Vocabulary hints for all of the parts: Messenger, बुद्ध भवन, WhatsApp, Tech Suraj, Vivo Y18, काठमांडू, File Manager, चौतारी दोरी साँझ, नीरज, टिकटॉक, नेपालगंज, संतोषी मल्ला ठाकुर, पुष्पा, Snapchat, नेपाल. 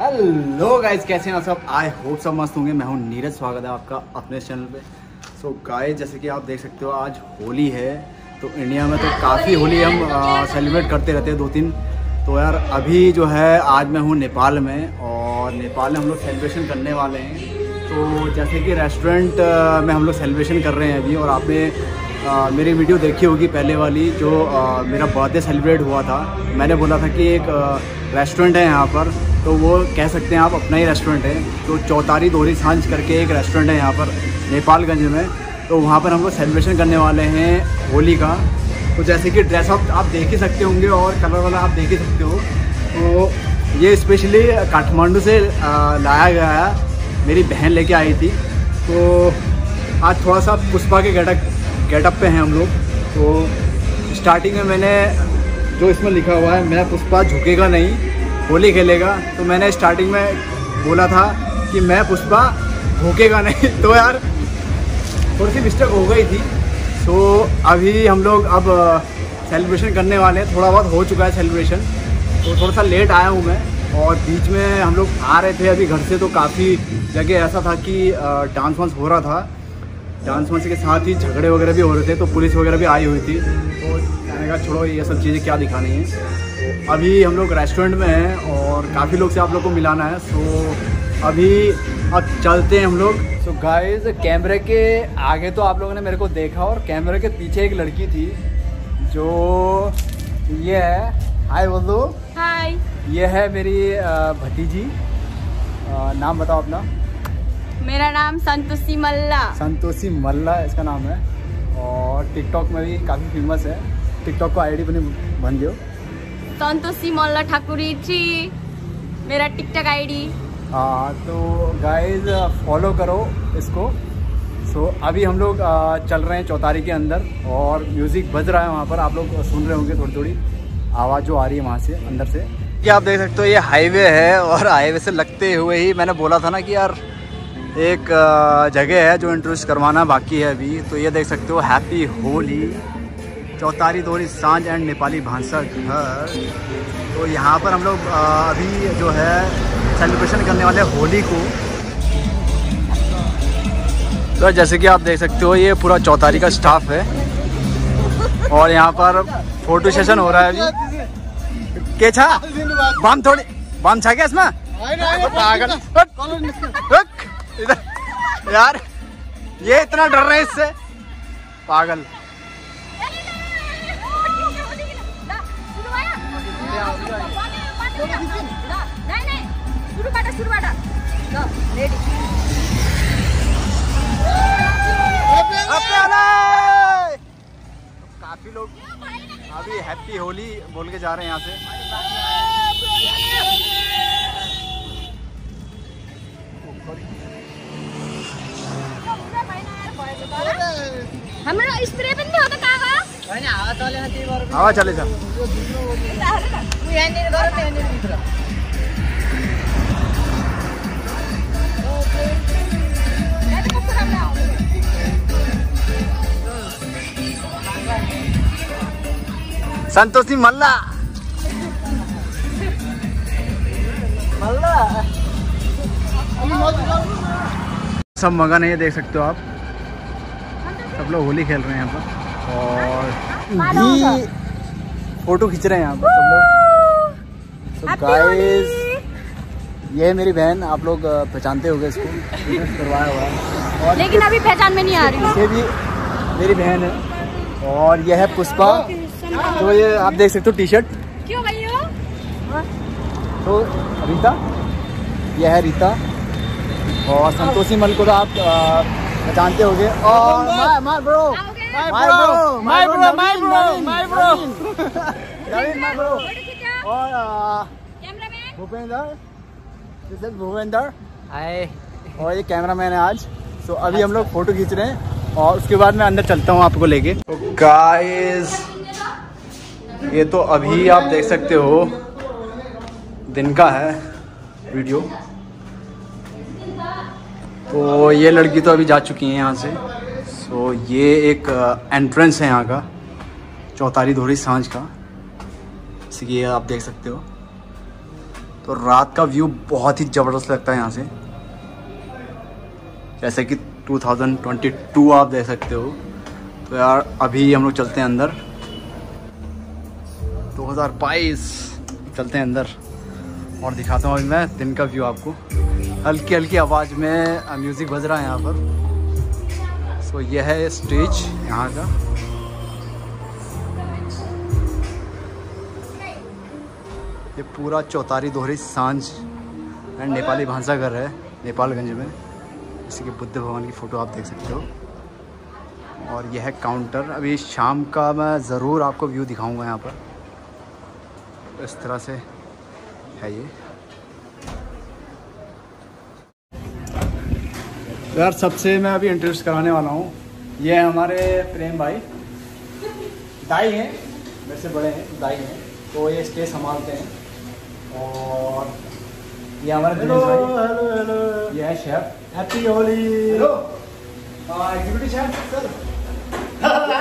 Hello guys, कैसे हैं आप सब? आई होप सब मस्त होंगे। मैं हूं नीरज, स्वागत है आपका अपने चैनल पे। सो गाइज, जैसे कि आप देख सकते हो आज होली है, तो इंडिया में तो काफ़ी होली हम सेलिब्रेट करते रहते हैं दो तीन। तो यार अभी जो है आज मैं हूं नेपाल में, और नेपाल में हम लोग सेलिब्रेशन करने वाले हैं। तो जैसे कि रेस्टोरेंट में हम लोग सेलिब्रेशन कर रहे हैं अभी, और आपने मेरी वीडियो देखी होगी पहले वाली जो मेरा बर्थडे सेलिब्रेट हुआ था। मैंने बोला था कि एक रेस्टोरेंट है यहाँ पर, तो वो कह सकते हैं आप अपना ही रेस्टोरेंट है। तो चौतारी दोरी साँझ करके एक रेस्टोरेंट है यहाँ पर नेपालगंज में, तो वहाँ पर हम लोग सेलिब्रेशन करने वाले हैं होली का। तो जैसे कि ड्रेसअप आप देख ही सकते होंगे और कलर वाला आप देख ही सकते हो। तो ये स्पेशली काठमांडू से लाया गया है, मेरी बहन लेके आई थी। तो आज थोड़ा सा पुष्पा के गेटअप पे हैं हम लोग। तो स्टार्टिंग में मैंने जो इसमें लिखा हुआ है, मैं पुष्पा झुकेगा नहीं होली खेलेगा, तो मैंने स्टार्टिंग में बोला था कि मैं पुष्पा झुकेगा नहीं। तो यार थोड़ी सी मिस्टेक हो गई थी। सो अभी हम लोग अब सेलिब्रेशन करने वाले हैं। थोड़ा बहुत हो चुका है सेलिब्रेशन, तो थोड़ा सा लेट आया हूँ मैं। और बीच में हम लोग आ रहे थे अभी घर से, तो काफ़ी जगह ऐसा था कि डांस वांस हो रहा था। डांस वांस के साथ ही झगड़े वगैरह भी हो रहे थे, तो पुलिस वगैरह भी आई हुई थी। तो मैंने कहा छोड़ो, ये सब चीज़ें क्या दिखानी है। अभी हम लोग रेस्टोरेंट में हैं और काफ़ी लोग से आप लोग को मिलाना है। सो अब चलते हैं हम लोग। सो गाइज, कैमरे के आगे तो आप लोगों ने मेरे को देखा, और कैमरे के पीछे एक लड़की थी जो ये है, हाय बोल दो। हाय, ये है मेरी भतीजी। नाम बताओ अपना। मेरा नाम संतोषी मल्ला। संतोषी मल्ला इसका नाम है, और टिकटॉक में भी काफ़ी फेमस है। टिकटॉक को आईडी बन दियो संतोषी मल्ला ठाकुर जी, मेरा टिकटॉक आईडी। हाँ, तो गाइज फॉलो करो इसको। सो अभी हम लोग चल रहे हैं चौतारी के अंदर, और म्यूज़िक बज रहा है वहाँ पर। आप लोग सुन रहे होंगे थोड़ी थोड़ी आवाज़ जो आ रही है वहाँ से अंदर से। क्या आप देख सकते हो, ये हाईवे है, और हाईवे से लगते हुए ही मैंने बोला था ना कि यार एक जगह है जो इंट्रोड्यूस करवाना बाकी है अभी। तो ये देख सकते हो, हैप्पी होली चौतारी दोरी सांझ एंड नेपाली भांसा घर। तो यहाँ पर हम लोग अभी जो है सेलिब्रेशन करने वाले होली को। तो जैसे कि आप देख सकते हो, ये पूरा चौतारी का स्टाफ है, और यहाँ पर फोटो सेशन हो रहा है अभी। के छा बम, थोड़ी बम छा क्या इसमें? यार ये इतना डर रहे इससे, पागल। काफी लोग अभी हैप्पी होली बोल के जा रहे हैं यहाँ से। हमारा स्प्रे बंद होता कहाँ? हवा चले जा। संतोषी मल्ला मल्ला सब मगन है, ये देख सकते हो आप। सब लोग होली खेल रहे हैं यहाँ पर, और फोटो खींच रहे हैं यहाँ पर सब लोग। सो गाइस, ये मेरी बहन, आप लोग पहचानते होंगे इसको, करवाया हुआ है। और लेकिन अभी पहचान में नहीं आ रही, इससे भी मेरी बहन है। और यह है पुष्पा, तो ये आप देख सकते हो टी शर्ट। क्यों भाई हो? तो रीता, यह है रीता। और संतोषी मल को तो आप पहचानते होंगे। और माय ब्रो और भूपेंद्र आए, और ये कैमरामैन है आज। तो अभी हम लोग फोटो खींच रहे हैं, और उसके बाद मैं अंदर चलता हूँ आपको लेके। गाइस, ये तो अभी आप देख सकते हो दिन का है वीडियो। तो ये लड़की तो अभी जा चुकी है यहाँ से। सो ये एक एंट्रेंस है यहाँ का, चौतारी दोरी सांझ का, इसलिए आप देख सकते हो। तो रात का व्यू बहुत ही ज़बरदस्त लगता है यहाँ से। जैसे कि 2022 आप देख सकते हो। तो यार अभी हम लोग चलते हैं अंदर, 2022 चलते हैं अंदर और दिखाता हूँ अभी मैं दिन का व्यू आपको। हल्की हल्की आवाज़ में म्यूज़िक बज रहा है यहाँ पर। सो यह है स्टेज यहाँ का। ये पूरा चौतारी दोरी साँझ एंड नेपाली भाषा घर है नेपालगंज में। इसी के बुद्ध भवन की फ़ोटो आप देख सकते हो। और यह है काउंटर। अभी शाम का मैं ज़रूर आपको व्यू दिखाऊंगा यहाँ पर। इस तरह से है ये। यार सबसे मैं अभी इंट्रोड्यूस कराने वाला हूँ। ये हमारे प्रेम भाई, दाई हैं, वैसे बड़े हैं, दाई हैं, तो ये स्टेज संभालते हैं। और ये हमारे दिनेश भाई, हेलो हेलो, ये है chef, happy Holi, hello executive chef sir, happy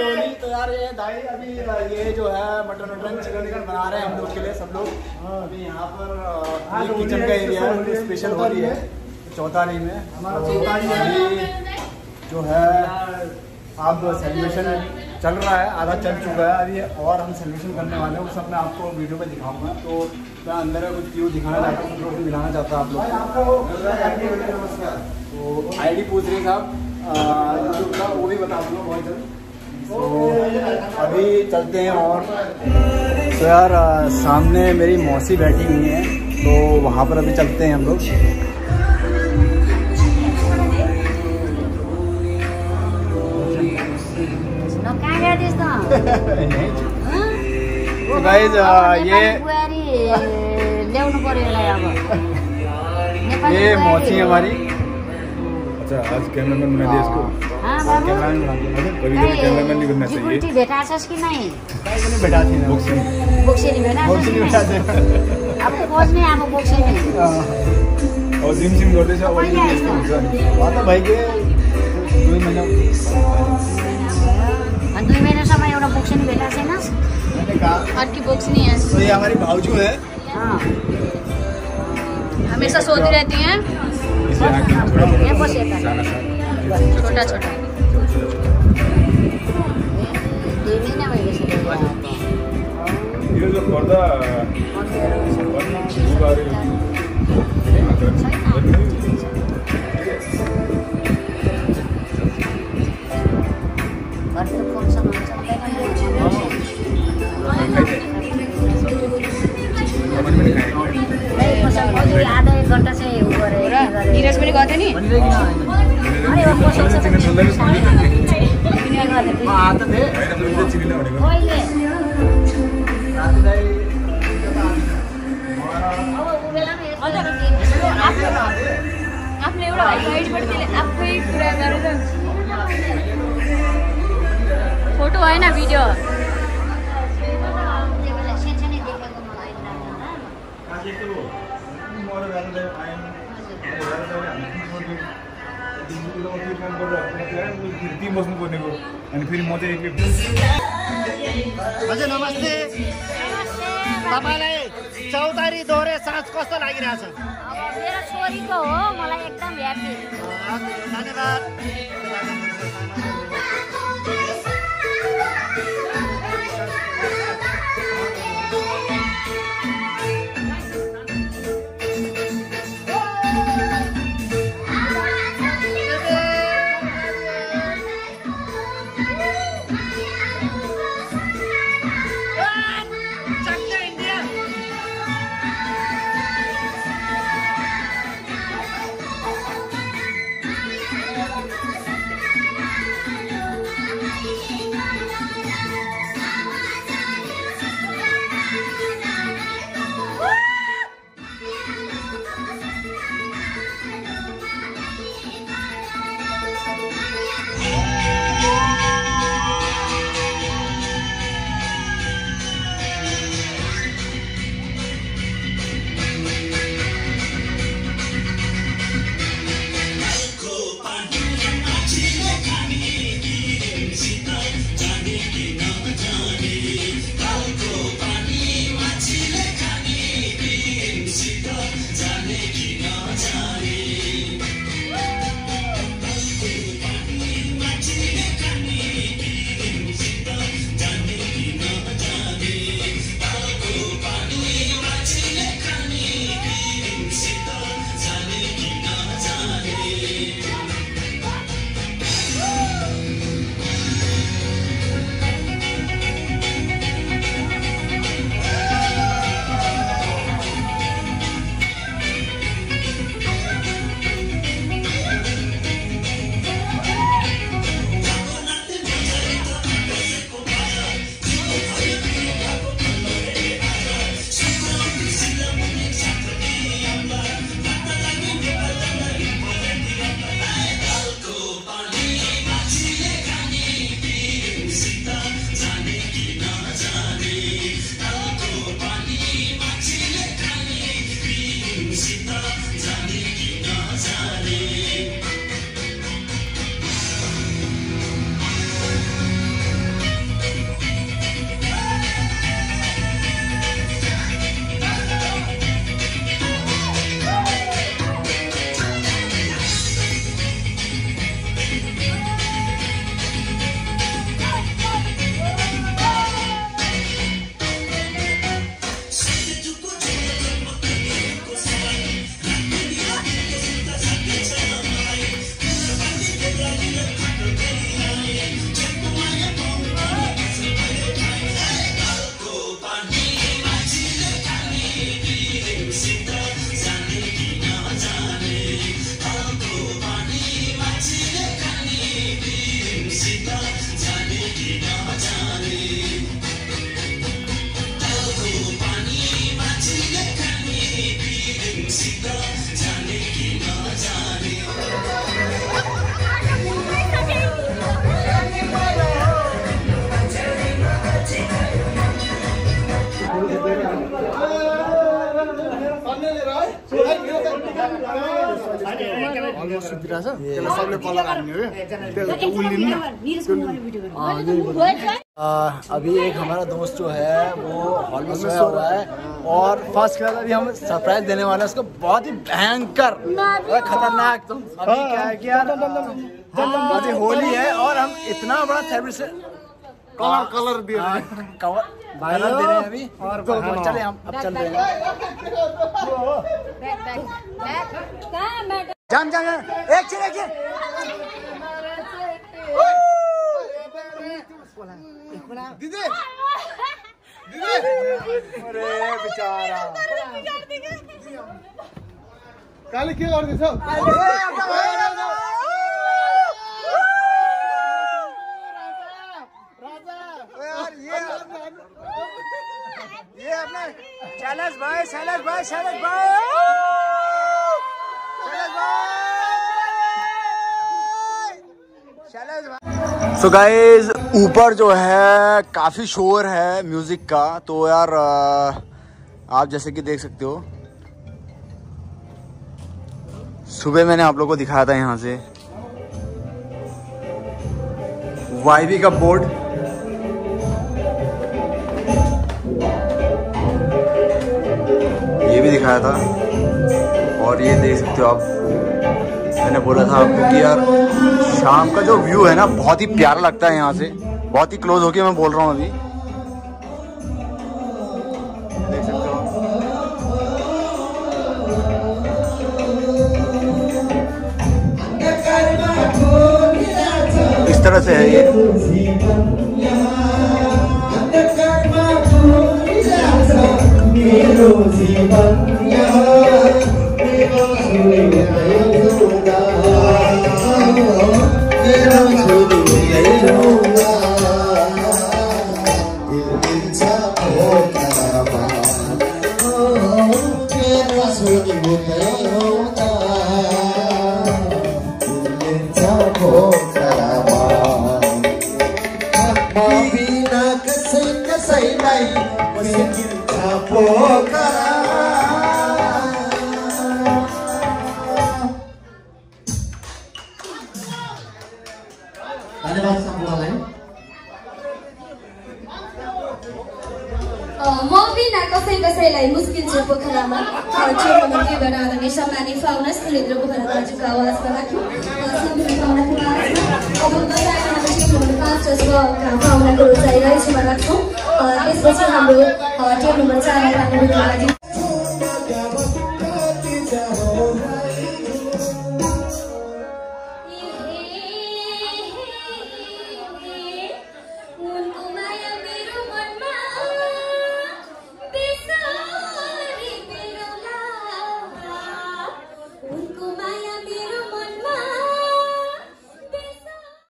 Holi. तो यार ये दाई अभी ये जो है मटन वटन चिकन विकन बना रहे हैं हम लोग के लिए सब लोग। अभी यहाँ पर किचन का एरिया स्पेशल होली है चौतारी में। हमारा चौतारी जो है अब सेलिब्रेशन चल रहा है, आधा चल चुका है अभी, और हम सेलिब्रेशन करने वाले हैं। वो सब मैं आपको वीडियो पे दिखाऊंगा। तो मैं अंदर का कुछ व्यू दिखाना चाहता हूँ, कुछ मिलाना चाहता हूँ आप लोग को। तो आईडी पूछ रहे साहब यूट्यूब का, वो भी बता दूँगा बहुत जल्द। अभी चलते हैं। और तो यार सामने मेरी मौसी बैठी हुई है, तो वहाँ पर अभी चलते हैं हम लोग। तो गाइस ये मौसी हमारी। अच्छा आज कैमरामैन बना दिया इसको। कैमरामैन नहीं बनना चाहिए। बेटा कि नहीं बेटा नहीं मेरा बॉक्स नहीं बेटा से ना आपकी बॉक्स नहीं है। तो ये हमारी भावजू है, हमेशा सोती रहती हैं। छोटा छोटा ये जो पर्दा नीरज मेरे गए थे नहीं। अरे वो कौन सा आपने एवढा हाईट पडते आपको पूरा फोटो है ना वीडियो फिर मजा हजुर नमस्ते। तपाईलाई चौतारी दोरे साँझ कस्तो लागिरहेछ? मेरो छोरीको हो, मलाई एकदम ह्यापी। धन्यवाद। अभी एक हमारा दोस्त जो है वो हॉल में सोया हो रहा है और फर्स्ट क्लास अभी हम सरप्राइज देने वाले हैं उसको, बहुत ही भयंकर खतरनाक। अभी क्या है कि यार होली है और हम इतना बड़ा कलर दे रहे हैं, कलर दे रहे हैं अभी। और चले हम अब चल रहे हैं। जान जान एक चीज दीदी अरे बेचारा काले के और दिसो ये अपना शैलेश भाई शैलेश भाई शैलेश भाई। सो गाइज ऊपर जो है काफ़ी शोर है म्यूज़िक का, तो यार आप जैसे कि देख सकते हो सुबह मैंने आप लोगों को दिखाया था यहाँ से वाईबी का बोर्ड। ये भी दिखाया था और ये देख सकते हो आप। मैंने बोला था आपको कि यार शाम का जो व्यू है ना बहुत ही प्यारा लगता है यहाँ से, बहुत ही क्लोज होके मैं बोल रहा हूँ। अभी देख सकते हो इस तरह से है ये।